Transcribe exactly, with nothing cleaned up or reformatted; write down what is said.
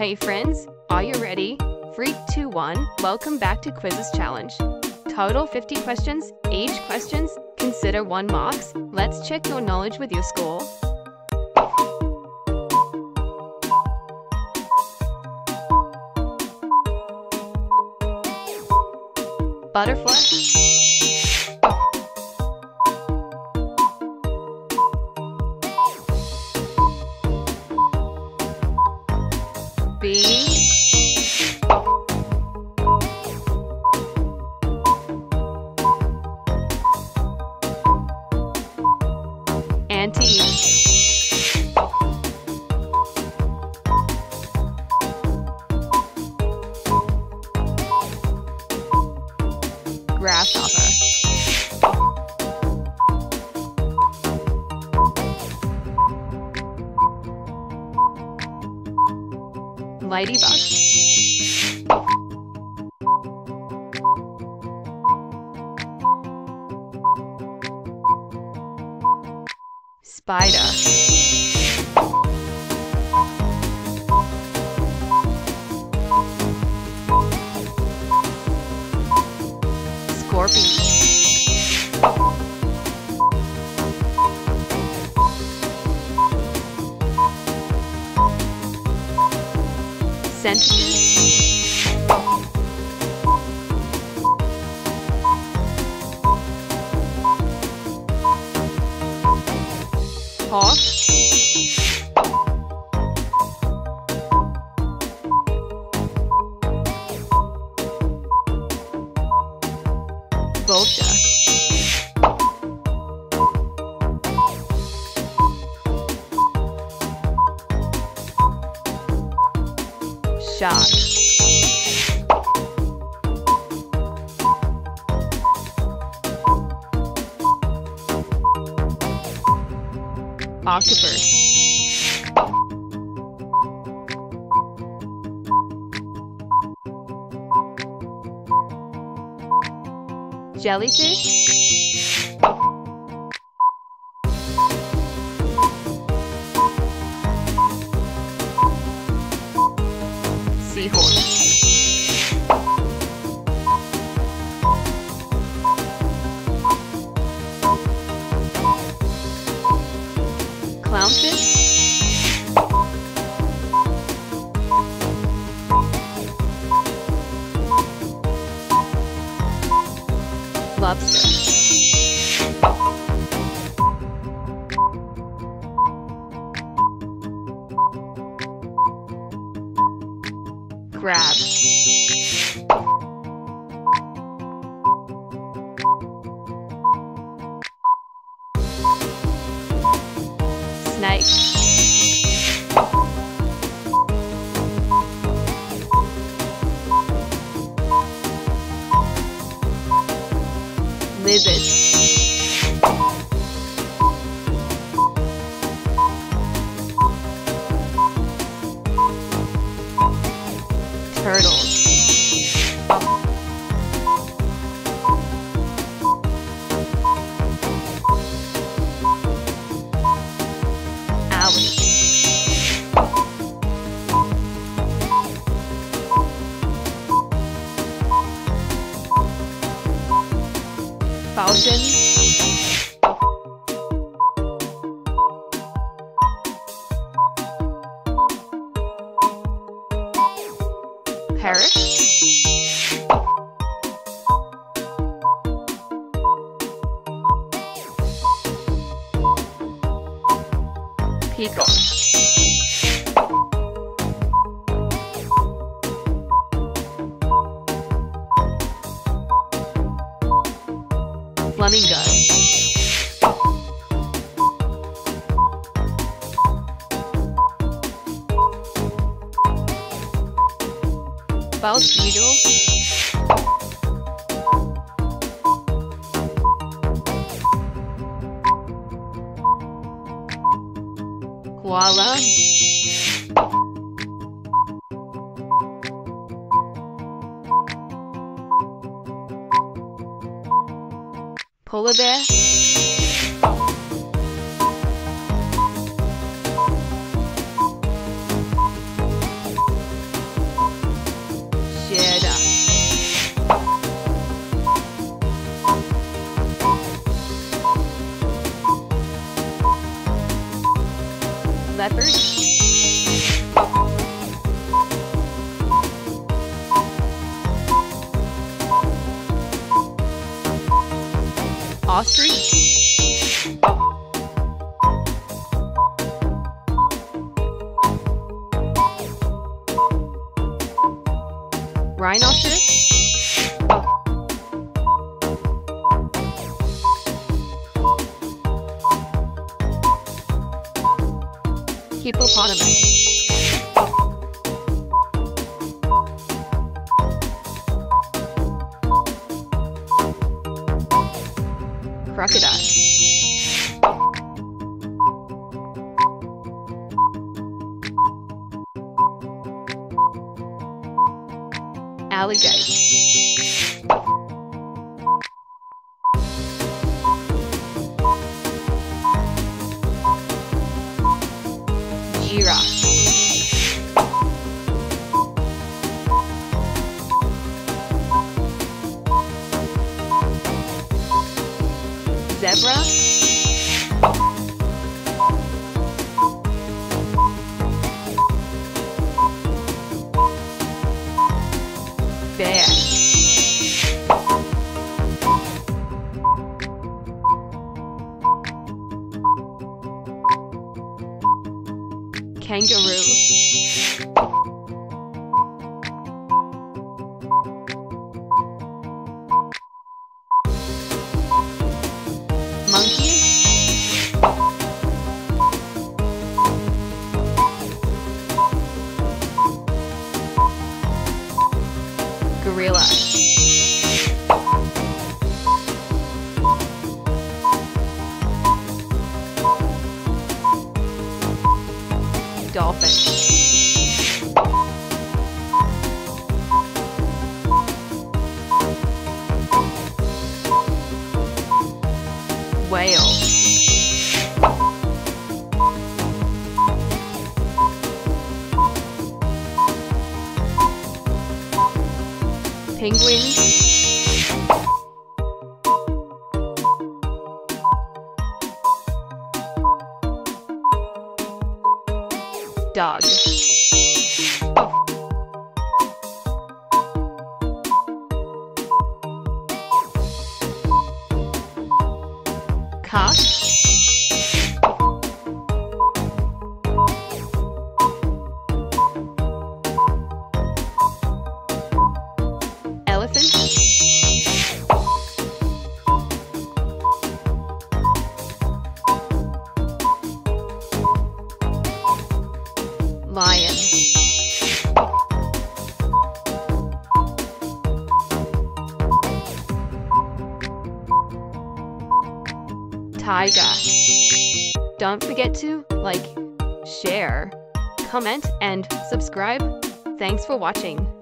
Hey friends, are you ready? three, two, one, welcome back to Quiz Challenge. Total fifty questions, each questions, consider one marks. Let's check your knowledge with your score. Butterfly. B, Ante, Grasshopper, Ladybug, Spider, Scorpion, Centipede, Hawk, Vulture, Shark, Octopus, Jellyfish, Seahorse, Clownfish, Lobster, Crab, Snake, Lizard, Turtle, Falcon, Parrot, Peacock, Flamingo, False Beetle, Koala, Polar bear, Rhinoceros? Hippopotamus. Crocodile. Alligator. Giraffe. Zebra. Bear. Kangaroo. Monkey. Gorilla. Dolphin. Whale. Penguin. Dog. Cock. Elephant. Lion. Tiger. Don't forget to like, share, comment, and subscribe. Thanks for watching.